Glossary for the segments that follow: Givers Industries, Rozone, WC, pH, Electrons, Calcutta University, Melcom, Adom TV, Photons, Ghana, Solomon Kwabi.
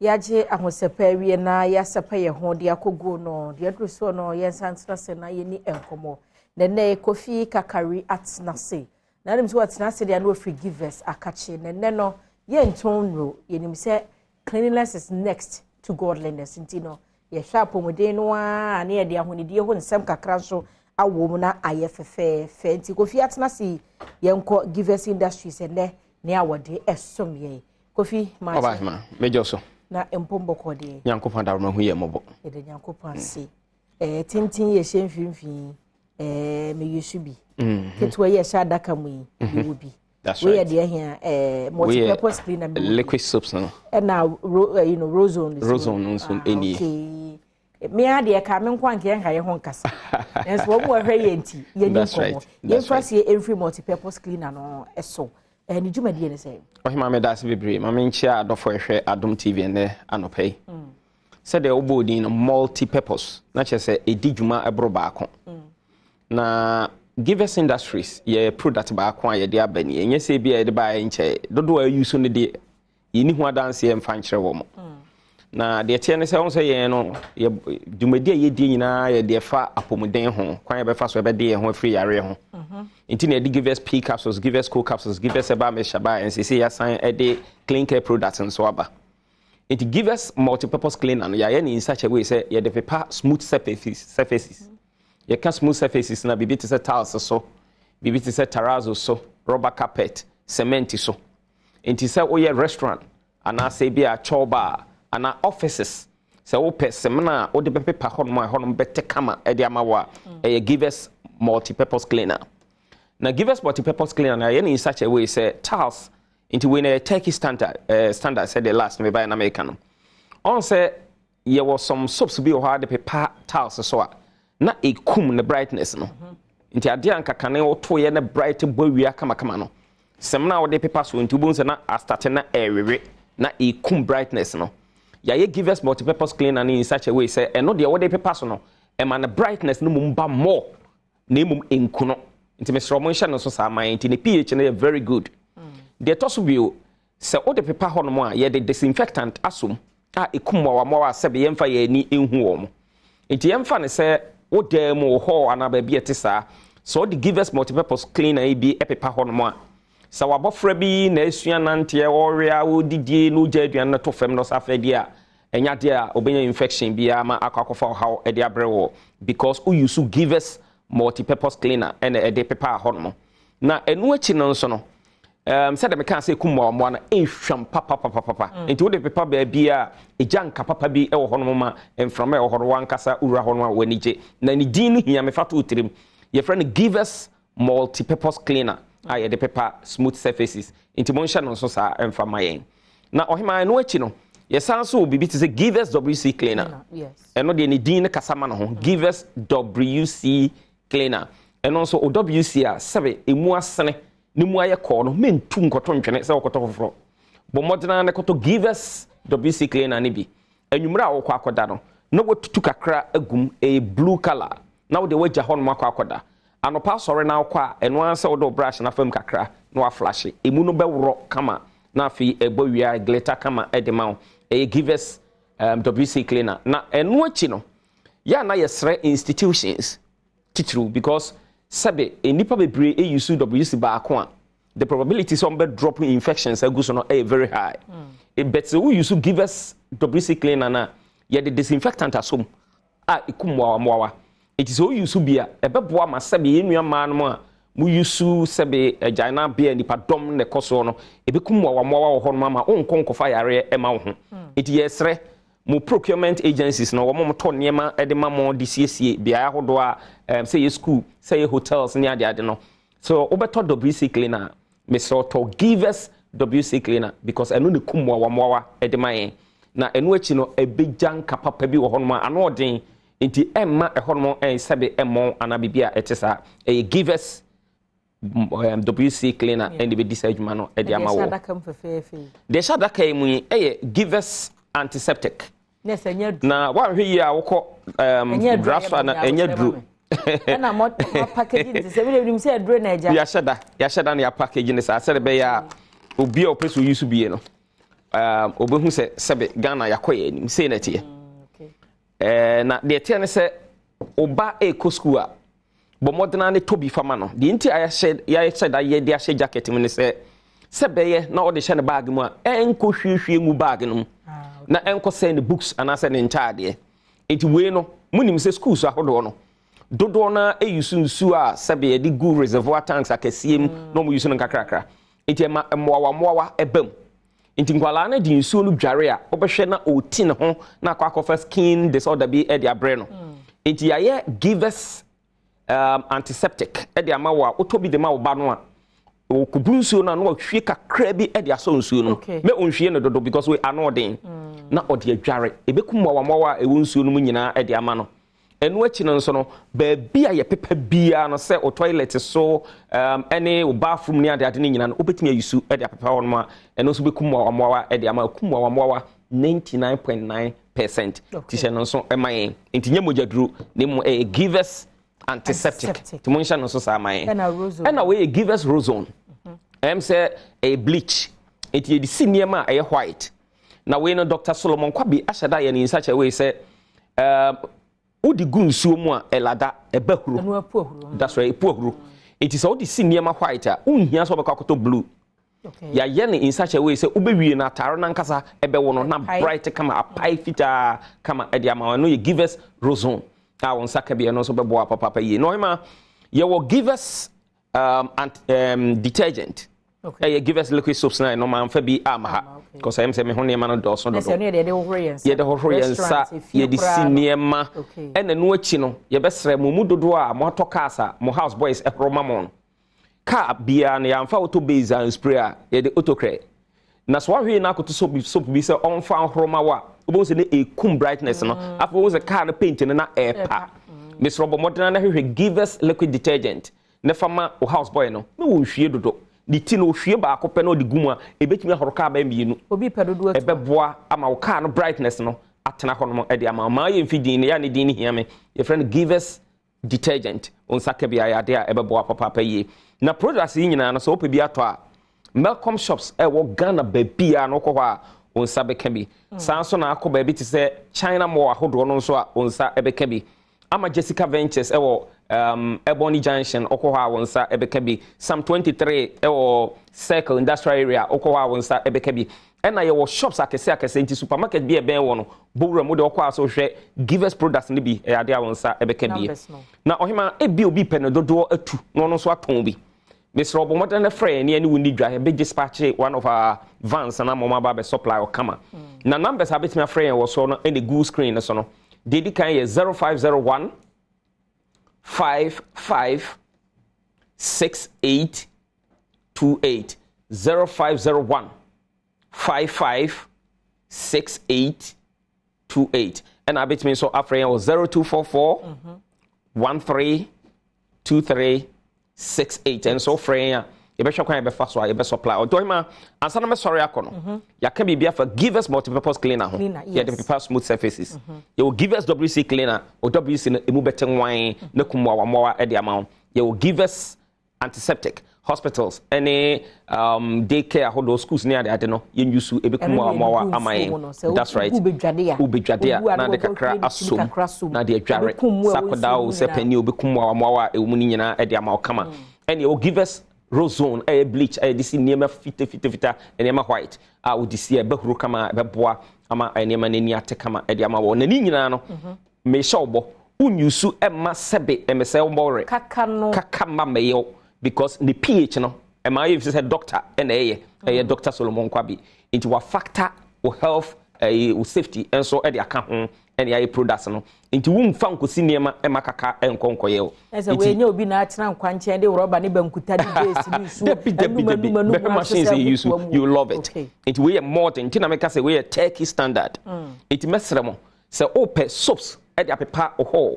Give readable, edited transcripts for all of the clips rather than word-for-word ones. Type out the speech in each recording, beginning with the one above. Yaje ahosepa wie na ya sepa ye ho de akogu no de adruso no ye santra se na ye ni enkomo nene kofi kakari atnase na nim so atnase de na Givers akache nene no ye ntonro ye nim se cleanliness is next to godliness ntino ye sharp omuden no a na ye de ahonidie ho nsem kakra so awo na aye fefe fe nti kofi atnase ye nko Givers Industries ene ne awode esom ye kofi ma ma mejo so na empombo kode nyankopon dawo mahu ye mobo e de nyankopon ase tintin ye hye mfimfin me yesu bi ketwa ye sha daka mu ye obi we ye de ehia multi-purpose cleaner liquid substance and now you know rose on any me ade ka me nkwa nke nka ye ho nkasa enso wo mu ahwe ye nti ye ni komo ye fasi ye every multi-purpose cleaner no eso and you made the same. Oh, Mamma, that's be brave. Mamma, chair, do for a share, Adam TV and there, and pay. Said the old body in a multi purpose, not just a dijuma a brobaco. Now, Givers Industries, ye product by acquire the abeni, and yes, be a buy in chair. Don't do a use on the day. You need one dance and find your woman. Now, the attorney says, you know, you may dear ye deny, dear far upon day home, quite a fast web day home free area home. Indeed, give us pea capsules, give us cold capsules, give us a bar, Shabba, and see a sign a day clean care products and swabber. It gives us multi-purpose clean and yayan in such a way, say, you have smooth surfaces. You can smooth surfaces, and be bit is a tiles or so, be bit is a terrazzo or so, rubber carpet, cement so. And it is a restaurant, and I say be a chow bar. And offices, so seminar or the paper on my home better camera, Ediamawa, a Givers multi-purpose cleaner. Now, Givers multi-purpose cleaner in such a way, say, tiles into win a Turkey standard, said the last me by an American. On say, there was some soaps be or the paper tiles, so not a cum the brightness. Into a dear can or toy and a bright boy we are Kamakamano. Seminar or the paper so into bones and not a starting area, not a cum brightness. No. Yaye Givers multi-purpose cleaner in such a way, say, and not the other personal, and man, the brightness no mumba more. Name in Kuno. Into Miss Romanshano, so Samai, in the pH, and they are very good. The toss will say, all the paper honor, yet the disinfectant assume, ah, a kumwa more sebi emfa ye ni in whom. Into Yamfan, say, oh, dear more ho, and I be a tissa. So the Givers multi-purpose cleaner be a paper honor. So about Frebi, Nation, Antia, Oria, Udid, Nujed, and not to Femnos Afedia, and Yadia, obeying infection, Biama, Akakofo, how Edia Brewo, because you so give us multi-purpose cleaner and a de paper hormone. Now, a new chinonsono, said the mechanic Kumwana, a sham papa, into the paper be a janka papa be El Honoma, and from El Horwan Casa Ura Honoma Wenije, Nanidin, Yamefatu Trim, your friend Givers multi-purpose cleaner. I had the paper smooth surfaces into motion on Sosa and for my aim. Now, oh, my no chino. Yes, answer will be bit is a Givers WC cleaner. Yes, and not any Dean Casamano, Givers WC cleaner. And also WCR, seven, a more sunny, no more corn, mean two cotton canets or cotton floor. But modern and a cotton Givers WC cleaner, nibi. And you mra or quackadano. No what took a crack a gum, a blue color. Now the wedge a horn quackada. Ano pass sorry now kwa and one saw do brush na fam kakra no a flashy emuno be woro kama na fi ebo wia glitter kama edema e Givers WC cleaner na eno achi no ya na yesre institutions titru because sebe enipa bebre e use WC ba akwa the probability some be drop infections aguso no e very high e bet so we use Givers WC cleaner na ya the disinfectant asom a ikumwa mwawa. It is all you should be a beboa, my sebby, in your man, mu you sue sebby, a giant beer, and the padom, the cosono, a becum or more or mamma, own conco fire, a mountain. It yes, re, more procurement agencies, no more tonyama, edema, DCC, Biahodoa, say a school, say hotels near the Adeno. So, Oberto WC cleaner, Miss Otto, Givers WC cleaner, because I know the cumwa or more edema. Now, and which you know a big junk capa pebi or honma, and ordering. Inti emma a hormone and sabi emon anabibia etesa a Givers WC cleaner and the disagement at the amawa. They shall that came a Givers antiseptic. Yes, and yet now what we are called drafts and yet drew. And I'm not packaging this. Everybody said drainage. Yashada, Yashada, your packaging is a said a bayer who be oppressed who used to be. Obehu se sebe Ghana yakoye nim se na tie. Okay. Na de tie ne se oba eko school a bo modena ne tobi fama no. De nti ya shed da ye de ashe jacket mu ne se sebe ye na o de she ne bag mu a enko hwehwe mu bag no. Na enko send books ana se ne ntaade. Enti we no munim se school so ahodo no. Dodo na eyusu nsu a sebe ye de good reservoir tanks akesiem no mu yusu nkakrakra. Enti ma moawa ebam. Intinkwala na di nsuo lu dware a obehwe na oti ne ho na kwa kofa skin disorder bi e dia breno enti ya Givers antiseptic e dia mawa otobi de mawo ba no a okubu nsuo na no hwe kakra bi e dia so nsuo no me onhwe ne dodo because we are not in na odi adware ebekum wa ewo nsuo no nyina e dia ma no enu achi no nso no ba bia ye pepa bia no se o toilet so any o bathroom ni ade ne nyina no obetimi ayusu e dia pepa won ma enu so bekum wa e dia ma kum wa 99.9% ti se no nso e man enti nya mojadru ne mo e Givers antiseptic ti mo nsha no so sa man ena we Givers Rozone em se a bleach enti e di senior ma e white na we no Dr. Solomon Kwabi ashada ye ni such a way say odi gunsuo mu a elada ebahuru enu apuhuru that's right apuhuru it is all the senior ma white a unhia so bekakoto blue okay ya ye ne in such a way say obewie na taro na nkasa ebewo no na bright kama apai fita kama ediama no ye Givers Rozone ta won saka bi no so beboa papa ye no hema ye wo Givers detergent okay ye Givers liquid soaps na no man fa bi amaha because I am saying me honey man do so do the ye the senior ma and no achi no ye besre mo mudodo a mo tokasa mo house boys e romamon ka bia na yamfa auto base and sprayer ye the autocre na so hwe na akoto soap bi se on fan hromawa obo se ne e kum brightness no afo wo se car na paint na airpa misro bo modern na hwe Givers liquid detergent na fama o house boy no me wo hwie dodo di tino hwie ba akopɛ no di guma ebetimi ahoroka ba mienu obi pedodo ebeboa ama wo car no brightness no atena hɔnom e de ama ma ye mfi din ne ya ne din hia me your friend Givers detergent on saka bia ya de a ebeboa papa ye na products yi nyina no so ope bi atɔ a Melcom shops e wo Ghana ba bia no kɔ hɔ a on sabe ka bi sanso na akɔ ba bi ti sɛ China mo ahodo no nso a on sa ebeka bi ama Jessica Ventures e wo Ebony Junction okoha wonsa ebeka bi Sam 23 ewo Circle Industrial Area okoha wonsa ebeka bi and na ye wo shops akese nti supermarket bi e ben wo no bowura mu de okoha so hwe Givers products ni bi e ade wonsa ebeka bi na ohima ebi obi pene dodo atu no no so aton bi Mr. Obo modern friend ni we need dwa be dispatch one of our vans na mama ba supply o kama na numbers abetima friend wo so no any good screen so no dedi kan ye 0501 556828 0501 556828 and I bet me so afraid 0244 132368 and so friend you better come back fast you better supply or doima and so I'm sorry akono you can be for Givers multi-purpose cleaner yeah the prepare smooth surfaces you will Givers WC cleaner or WC emu better wine na kumwa mwa e de amount you will Givers antiseptic hospitals any daycare hodo schools near there no you use ebe kumwa mwa amaye that's right ubedwadea na de kakra asom na de adware sakoda o se pani obekumwa mwa e mu nyina e de amount kama and you will Givers Rozone a bleach a this niema fita and niema white a wo disi e behuru kama beboa ama niema nani ate kama e dia ma wo nani nyina no me show bo unyusu e ma sebe e me se mbore kaka ma meyo because the ph no e ma you say doctor and a Dr. Solomon Kwabi into wa factor or health or safety and so e dia ka ho and ya products no nti wo mfa nkosi niema e makaka enkonkoye o ese we nya obi na atena nkwanche de roba ne bankuta de jesu the machines you use you love it okay. It we more than ntina make say we Turkey standard it mesremo say open soaps e dey prepare o hall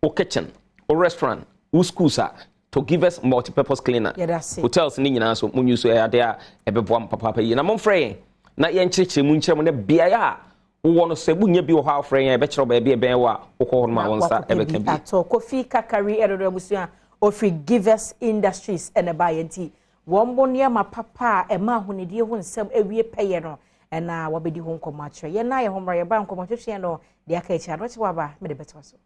o kitchen o restaurant o schools are to Givers multi-purpose cleaner hotels ni nyina so munyu so e dey e beboa papa yi na momfrey na ye nkyekye mu nkyerem na bia ya wo no sebu nya bi wo ha ofre yan be kero ba bi e ben wa okọ ma wonsa e be kan bi ato kofi kakari erodo musua ofri Givers Industries and a buy nti won bonia mapapa e ma hunedie ho nsem ewie peye no and now what be the home commander? You're not a home, you're bound commander, and all the arcade, and what's what about me the better so.